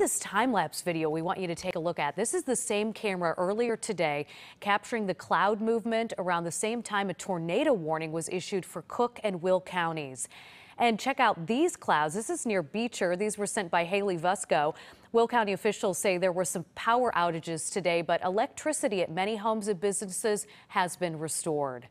This time-lapse video we want you to take a look at. This is the same camera earlier today capturing the cloud movement around the same time a tornado warning was issued for Cook and Will counties. And check out these clouds. This is near Beecher. These were sent by Haley Vusco. Will County officials say there were some power outages today, but electricity at many homes and businesses has been restored.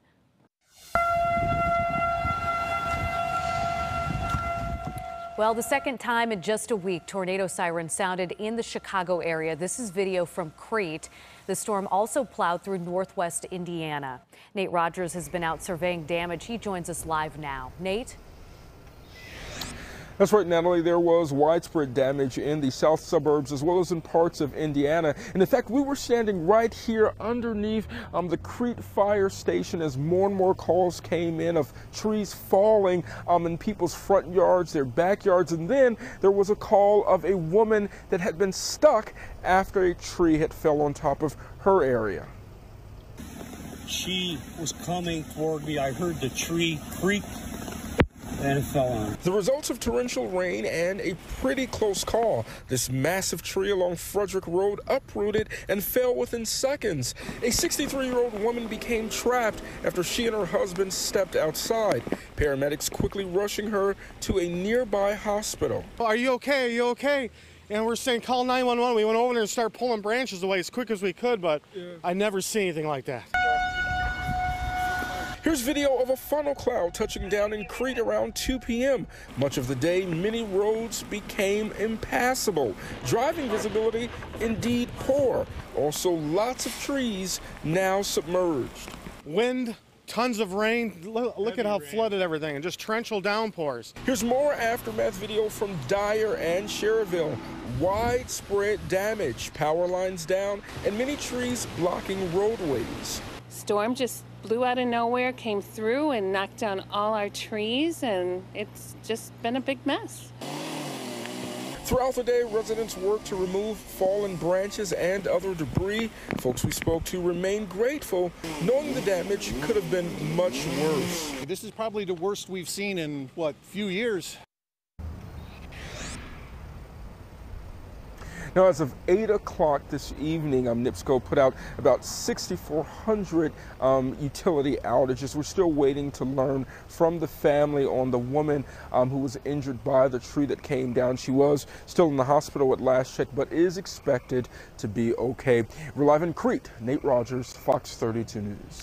Well, the second time in just a week, tornado sirens sounded in the Chicago area. This is video from Crete. The storm also plowed through northwest Indiana. Nate Rogers has been out surveying damage. He joins us live now. Nate? That's right, Natalie. There was widespread damage in the south suburbs as well as in parts of Indiana. And in fact, we were standing right here underneath the Crete fire station as more and more calls came in of trees falling in people's front yards, their backyards. And then there was a call of a woman that had been stuck after a tree had fell on top of her area. She was coming toward me. I heard the tree creak. And it fell on. The results of torrential rain and a pretty close call. This massive tree along Frederick Road uprooted and fell within seconds. A 63-year-old woman became trapped after she and her husband stepped outside. Paramedics quickly rushing her to a nearby hospital. Are you okay? Are you okay? And we're saying call 911. We went over there and started pulling branches away as quick as we could, but yeah. I never see anything like that. Here's video of a funnel cloud touching down in Crete around 2 p.m. Much of the day, many roads became impassable. Driving visibility indeed poor. Also, lots of trees now submerged. Wind, tons of rain. Look at how flooded everything and just torrential downpours. Here's more aftermath video from Dyer and Cherville. Widespread damage, power lines down, and many trees blocking roadways. Storm just blew out of nowhere, came through and knocked down all our trees, and it's just been a big mess. Throughout the day, residents worked to remove fallen branches and other debris. Folks we spoke to remain grateful, knowing the damage could have been much worse. This is probably the worst we've seen in, what, few years. Now, as of 8 o'clock this evening, NIPSCO put out about 6,400 utility outages. We're still waiting to learn from the family on the woman who was injured by the tree that came down. She was still in the hospital at last check, but is expected to be okay. We're live in Crete. Nate Rogers, Fox 32 News.